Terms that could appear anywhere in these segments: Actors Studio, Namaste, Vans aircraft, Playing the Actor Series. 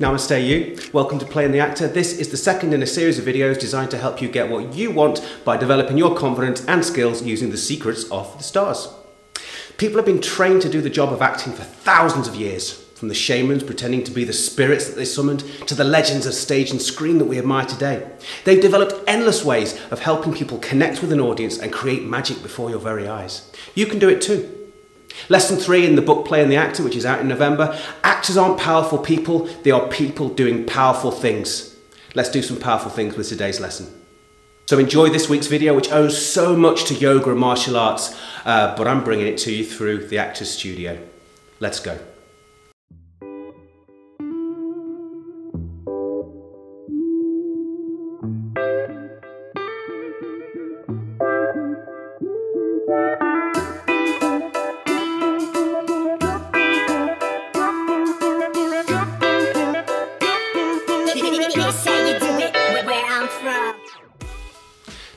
Namaste you. Welcome to Playing the Actor. This is the second in a series of videos designed to help you get what you want by developing your confidence and skills using the secrets of the stars. People have been trained to do the job of acting for thousands of years, from the shamans pretending to be the spirits that they summoned to the legends of stage and screen that we admire today. They've developed endless ways of helping people connect with an audience and create magic before your very eyes. You can do it too. Lesson 3 in the book Playing the Actor, which is out in November. Actors aren't powerful people, they are people doing powerful things. Let's do some powerful things with today's lesson. So enjoy this week's video, which owes so much to yoga and martial arts, but I'm bringing it to you through the Actors Studio. Let's go.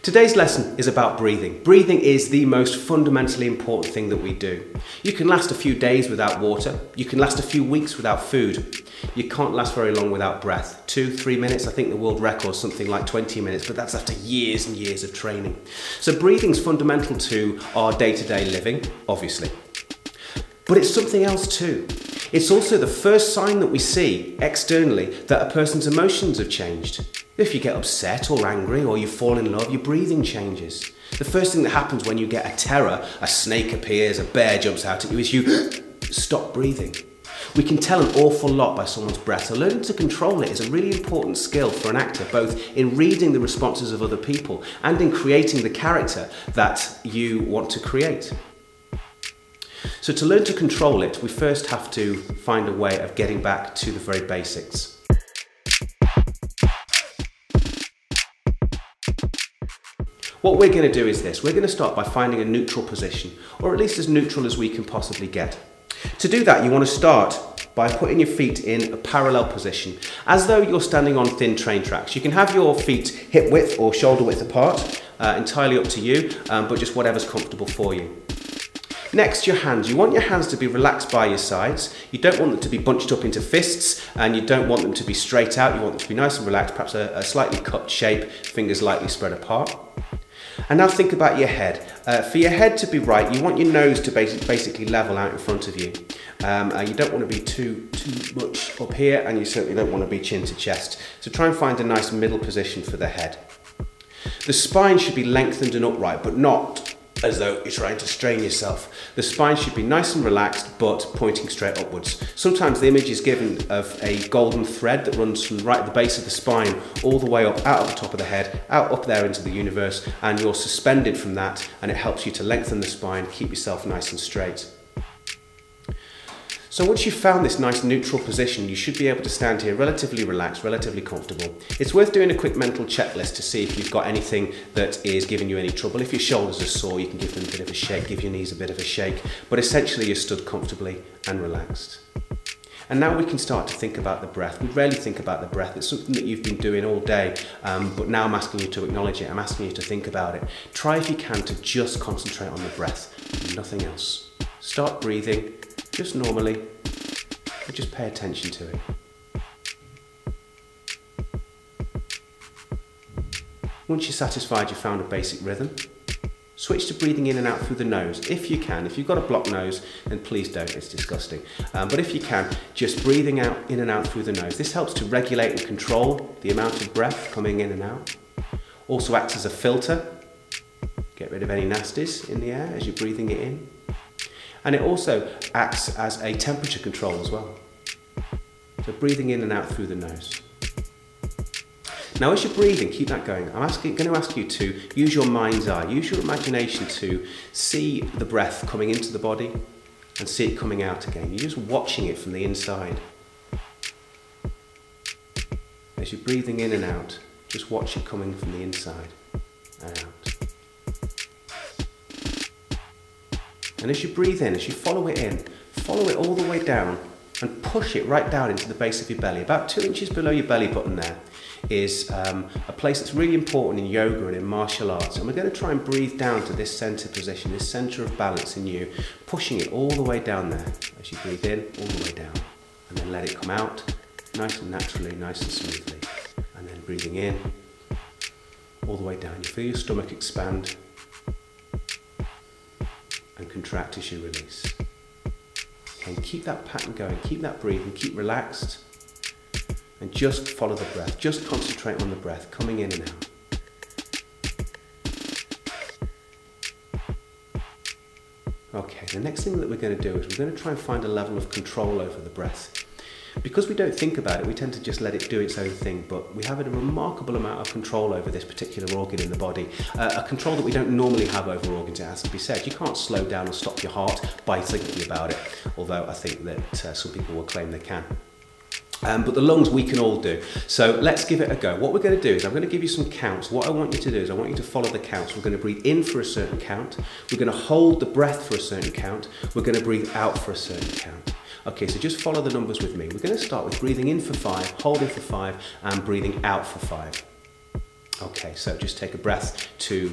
Today's lesson is about breathing. Breathing is the most fundamentally important thing that we do. You can last a few days without water. You can last a few weeks without food. You can't last very long without breath. 2-3 minutes, I think the world record is something like 20 minutes, but that's after years and years of training. So breathing's fundamental to our day-to-day living, obviously. But it's something else too. It's also the first sign that we see externally that a person's emotions have changed. If you get upset or angry or you fall in love, your breathing changes. The first thing that happens when you get a terror, a snake appears, a bear jumps out at you, is you stop breathing. We can tell an awful lot by someone's breath, so learning to control it is a really important skill for an actor, both in reading the responses of other people and in creating the character that you want to create. So to learn to control it, we first have to find a way of getting back to the very basics. What we're going to do is this. We're going to start by finding a neutral position, or at least as neutral as we can possibly get. To do that, you want to start by putting your feet in a parallel position, as though you're standing on thin train tracks. You can have your feet hip width or shoulder width apart, entirely up to you, but just whatever's comfortable for you. Next, your hands. You want your hands to be relaxed by your sides. You don't want them to be bunched up into fists, and you don't want them to be straight out. You want them to be nice and relaxed, perhaps a slightly cupped shape, fingers lightly spread apart. And now think about your head. For your head to be right, you want your nose to basically level out in front of you. You don't want to be too much up here, and you certainly don't want to be chin to chest. So try and find a nice middle position for the head. The spine should be lengthened and upright, but not as though you're trying to strain yourself. The spine should be nice and relaxed, but pointing straight upwards. Sometimes the image is given of a golden thread that runs from right at the base of the spine all the way up, out of the top of the head, out up there into the universe, and you're suspended from that, and it helps you to lengthen the spine, keep yourself nice and straight. So once you've found this nice neutral position, you should be able to stand here relatively relaxed, relatively comfortable. It's worth doing a quick mental checklist to see if you've got anything that is giving you any trouble. If your shoulders are sore, you can give them a bit of a shake, give your knees a bit of a shake, but essentially you're stood comfortably and relaxed. And now we can start to think about the breath. We rarely think about the breath. It's something that you've been doing all day, but now I'm asking you to acknowledge it. I'm asking you to think about it. Try if you can to just concentrate on the breath, nothing else. Start breathing. Just normally, but just pay attention to it. Once you're satisfied you've found a basic rhythm, switch to breathing in and out through the nose, if you can. If you've got a blocked nose, then please don't, it's disgusting. But if you can, just breathing out in and out through the nose. This helps to regulate and control the amount of breath coming in and out. Also acts as a filter. Get rid of any nasties in the air as you're breathing it in. And it also acts as a temperature control as well. So breathing in and out through the nose. Now as you're breathing, keep that going. I'm going to ask you to use your mind's eye, use your imagination to see the breath coming into the body and see it coming out again. You're just watching it from the inside. As you're breathing in and out, just watch it coming from the inside and out. And as you breathe in, as you follow it all the way down and push it right down into the base of your belly. About 2 inches below your belly button there is a place that's really important in yoga and in martial arts. And we're going to try and breathe down to this center position, this center of balance in you, pushing it all the way down there. As you breathe in, all the way down. And then let it come out. nice and naturally, nice and smoothly. And then breathing in, all the way down. You feel your stomach expand and contract as you release. And keep that pattern going, keep that breathing, keep relaxed, and just follow the breath, just concentrate on the breath, coming in and out. Okay, the next thing that we're going to do is we're going to try and find a level of control over the breath. Because we don't think about it, we tend to just let it do its own thing, but we have a remarkable amount of control over this particular organ in the body, a control that we don't normally have over organs, it has to be said. You can't slow down or stop your heart by thinking about it, although I think that some people will claim they can. But the lungs we can all do, so let's give it a go. What we're going to do is I'm going to give you some counts. What I want you to do is I want you to follow the counts. We're going to breathe in for a certain count, we're going to hold the breath for a certain count, we're going to breathe out for a certain count. Okay, so just follow the numbers with me. We're going to start with breathing in for 5, holding for 5, and breathing out for 5. Okay, so just take a breath to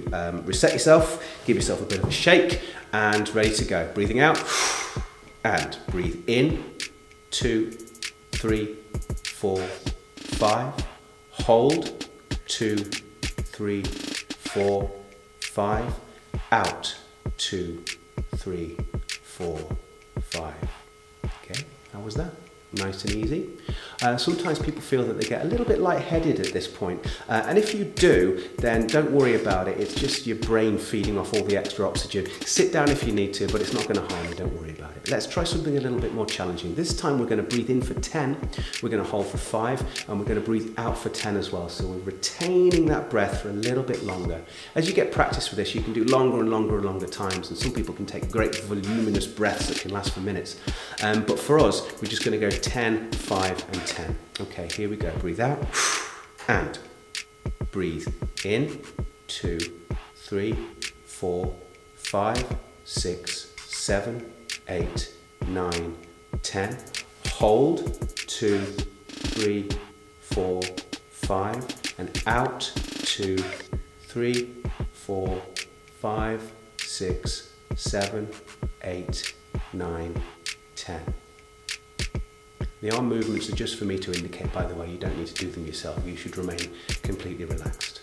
reset yourself, give yourself a bit of a shake, and ready to go. Breathing out, and breathe in, 2, 3, 4, 5. Hold, 2, 3, 4, 5. Out, 2, 3, 4, 5. How was that? Nice and easy. Sometimes people feel that they get a little bit lightheaded at this point. And if you do, then don't worry about it. It's just your brain feeding off all the extra oxygen. Sit down if you need to, but it's not going to harm you. Don't worry about it. Let's try something a little bit more challenging. This time we're going to breathe in for 10. We're going to hold for 5, and we're going to breathe out for 10 as well. So we're retaining that breath for a little bit longer. As you get practice with this, you can do longer and longer and longer times. And some people can take great voluminous breaths that can last for minutes. But for us, we're just going to go 10, 5, and 10. Okay, here we go. Breathe out and breathe in. 2, 3, 4, 5, 6, 7, 8, 9, 10. Hold, 2, 3, 4, 5, and out, 2, 3, 4, 5, 6, 7, 8, 9, 10. The arm movements are just for me to indicate, by the way. You don't need to do them yourself. You should remain completely relaxed.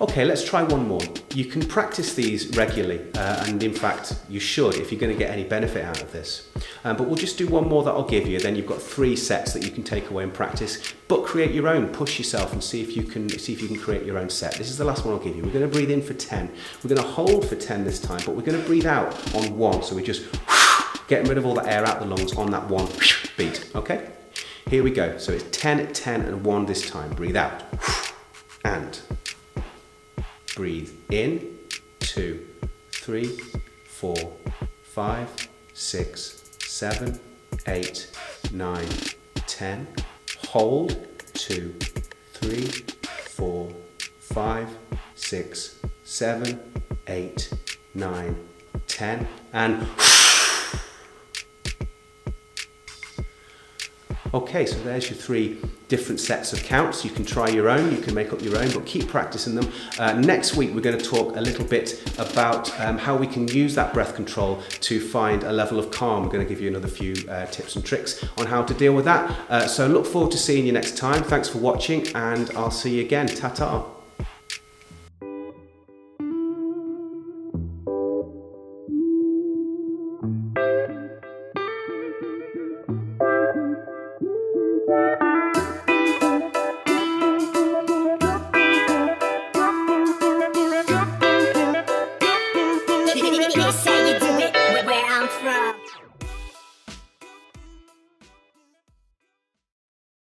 Okay, let's try one more. You can practice these regularly, and in fact, you should if you're going to get any benefit out of this. But we'll just do one more that I'll give you. Then you've got 3 sets that you can take away and practice. But create your own. Push yourself and see if you can create your own set. This is the last one I'll give you. We're going to breathe in for 10. We're going to hold for 10 this time, but we're going to breathe out on 1. So we just getting rid of all the air out the lungs on that 1 beat, okay? Here we go, so it's 10, 10, and 1 this time. Breathe out, and breathe in, 2, 3, 4, 5, 6, 7, 8, 9, 10. Hold, 2, 3, 4, 5, 6, 7, 8, 9, 10, and okay, so there's your 3 different sets of counts. You can try your own, you can make up your own, but keep practicing them. Next week, we're going to talk a little bit about how we can use that breath control to find a level of calm. We're going to give you another few tips and tricks on how to deal with that. So look forward to seeing you next time. Thanks for watching, and I'll see you again. Ta-ta. Bye.